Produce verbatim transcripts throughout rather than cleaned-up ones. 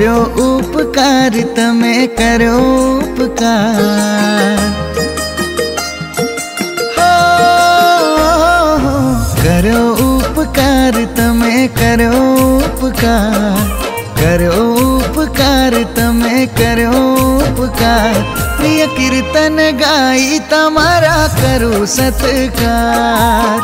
करो उपकार तमें करो उपकार हो, हो करो उपकार तमें करो उपकार करो उपकार तमें करो उपकार प्रिय कीर्तन गाई तमारा करो सत्कार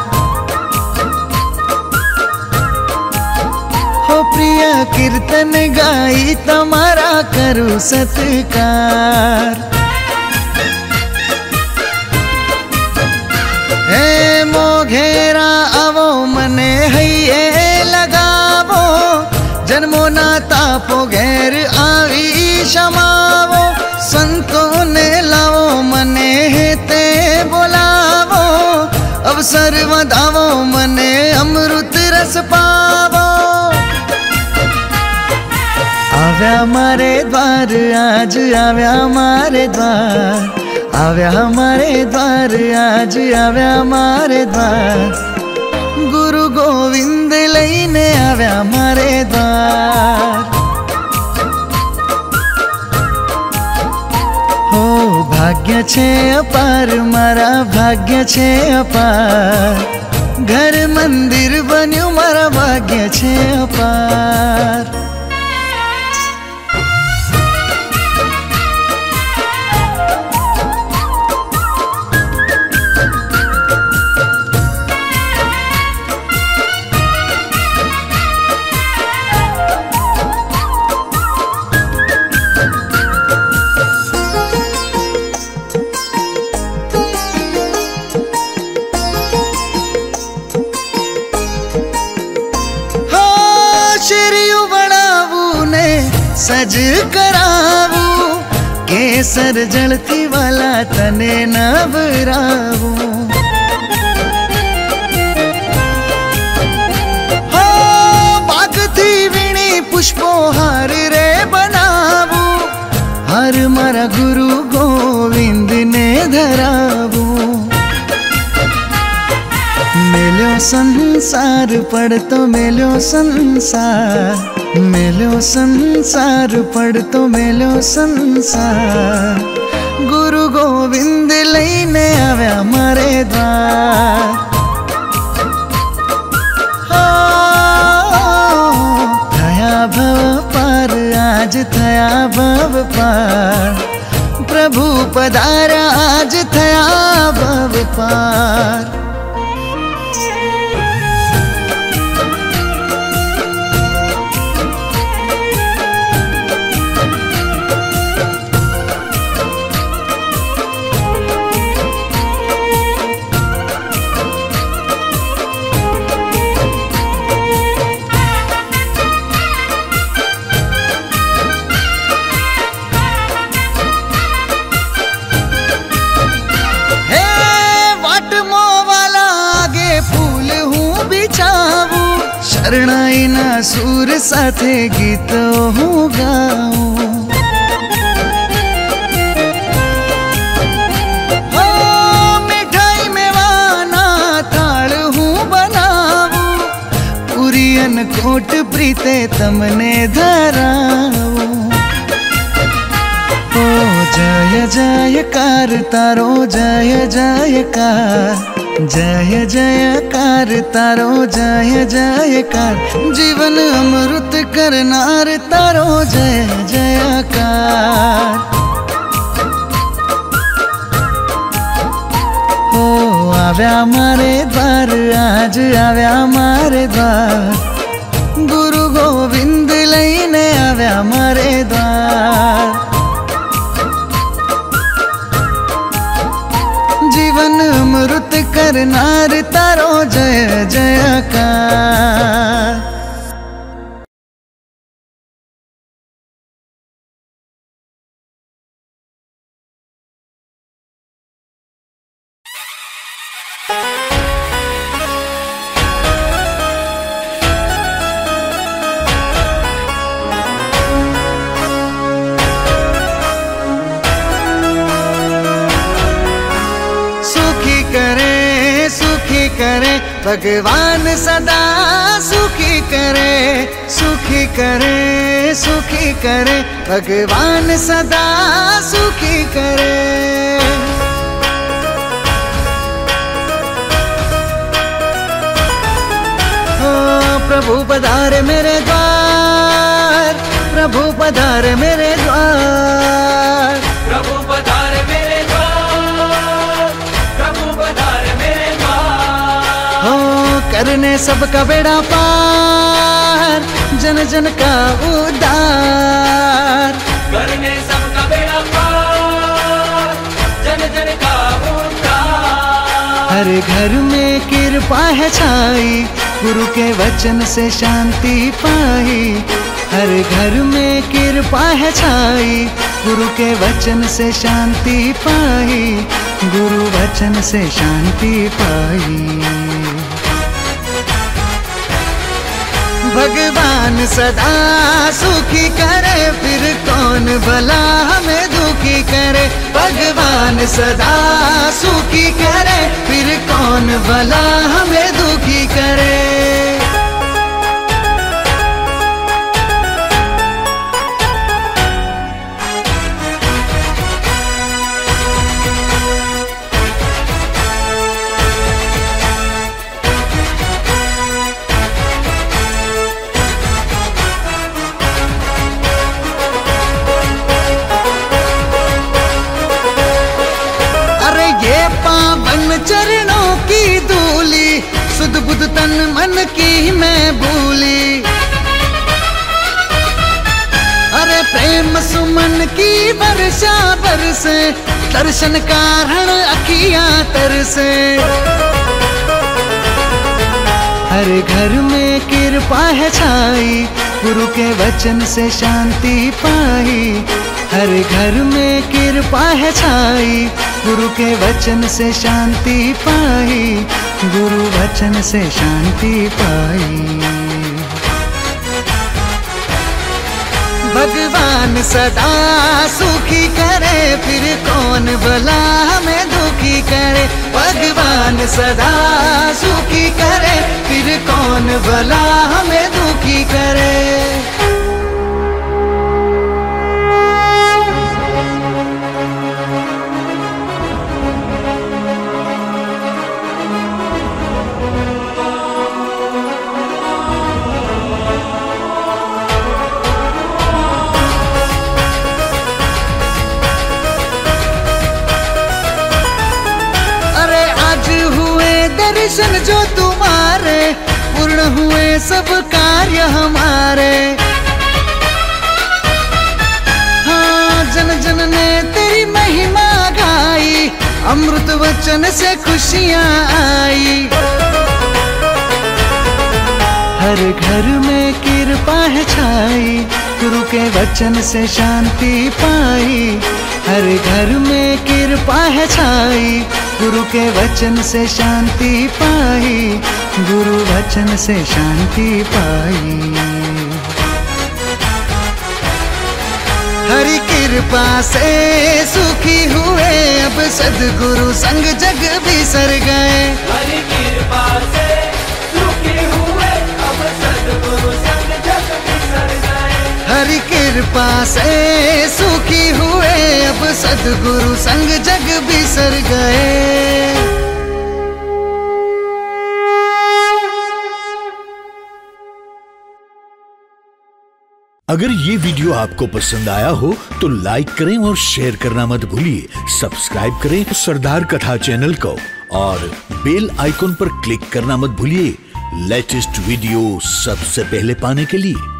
प्रिय कीर्तन गाई तुम्हारा करो सत्कार। हे मोघेरा आवो मने हइये लगावो जन्मो ना तापो घेर आवी क्षमावो संतों ने लावो मने हेते बोलावो अवसर वधावो मने अमृत रस पावो आव्या मारे द्वार आज आव्या मारे द्वार आव्या मारे द्वार आज आव्या मारे द्वार गुरु गोविंद लईने आव्या मारे द्वार हो भाग्य छे अपार मारा भाग्य छे अपार घर मंदिर बन्यु मारा भाग्य छे अपार। सज करावू केसर जलती वाला तने नवरावू हो बागती वीणी पुष्पो हार रे बनावू हर मारा गुरु गोविंद ने धरावू मेलो संसार पड़तो मेलो संसार मेलो संसार पड़ तो मेलो संसार गुरु गोविंद लईने आव्या मारे द्वार हो थया भव पार आज थया भव पार प्रभु पधारा आज थया भव पार। शरणाई ना सूर साथे गीत हूँ गाऊं हो मिठाई मेवाना थाल हूँ बनाऊं पुरियन कोट प्रीते तमने धराऊं हो जय जयकार तारो जय जयकार जय जयकार तारो जय जयकार जीवन अमृत करनार तारो जय जयकार हो आव्या मारे द्वार आज आव्या मारे द्वार गुरु गोविंद लईने आव्या मारे द्वार जीवन अमृत करनार तारो जय जयकार। भगवान सदा सुखी करे सुखी करे सुखी करे भगवान सदा सुखी करे। प्रभु पधारे मेरे द्वार, प्रभु पधारे मेरे द्वार, प्रभु पधारे मेरे द्वार, प्रभु पधारे मेरे द्वार। हो करने सबका बेड़ा पार, जन जन का उद्धार, करने सबका बेड़ा पार, जन जन का उद्धार। हर घर में कृपा है छाई, गुरु के वचन से शांति पाई। हर घर में कृपा है छाई, गुरु के वचन से शांति पाई, गुरु वचन से शांति पाई। भगवान सदा सुखी करे, फिर कौन भला हमें दुखी करे। भगवान सदा सुखी करे, फिर कौन भला हमें दुखी करे। चरणों की धूली, सुध बुध तन मन की मैं भूली। अरे प्रेम सुमन की वर्षा बरसे, दर्शन कारण अखियां तरसे। हर घर में कृपा है छाई, गुरु के वचन से शांति पाई। हर घर में कृपा है छाई, गुरु के वचन से शांति पाई, गुरु वचन से शांति पाई। भगवान सदा सुखी करे, फिर कौन भला हमें दुखी करे। भगवान सदा सुखी करे, फिर कौन भला हमें दुखी करे। दर्शन जो तुम्हारे, पूर्ण हुए सब कार्य हमारे। हाँ जन जन ने तेरी महिमा गाई, अमृत वचन से खुशियाँ आई। हर घर में कृपा है छाई, गुरु के वचन से शांति पाई। हर घर में कृपा है छाई, गुरु के वचन से शांति पाई, गुरु वचन से शांति पाई। हरि कृपा से सुखी हुए, अब सद्गुरु संग जग बिसर गए। हरि कृपा से सुखी हुए, अब सद्गुरु संग जग बिसर गए। हरि कृपा से सुखी हुए, अब सद्गुरु संग जग बिसर गए। अगर ये वीडियो आपको पसंद आया हो तो लाइक करें और शेयर करना मत भूलिए। सब्सक्राइब करें सरदार कथा चैनल को और बेल आइकॉन पर क्लिक करना मत भूलिए। लेटेस्ट वीडियो सबसे पहले पाने के लिए।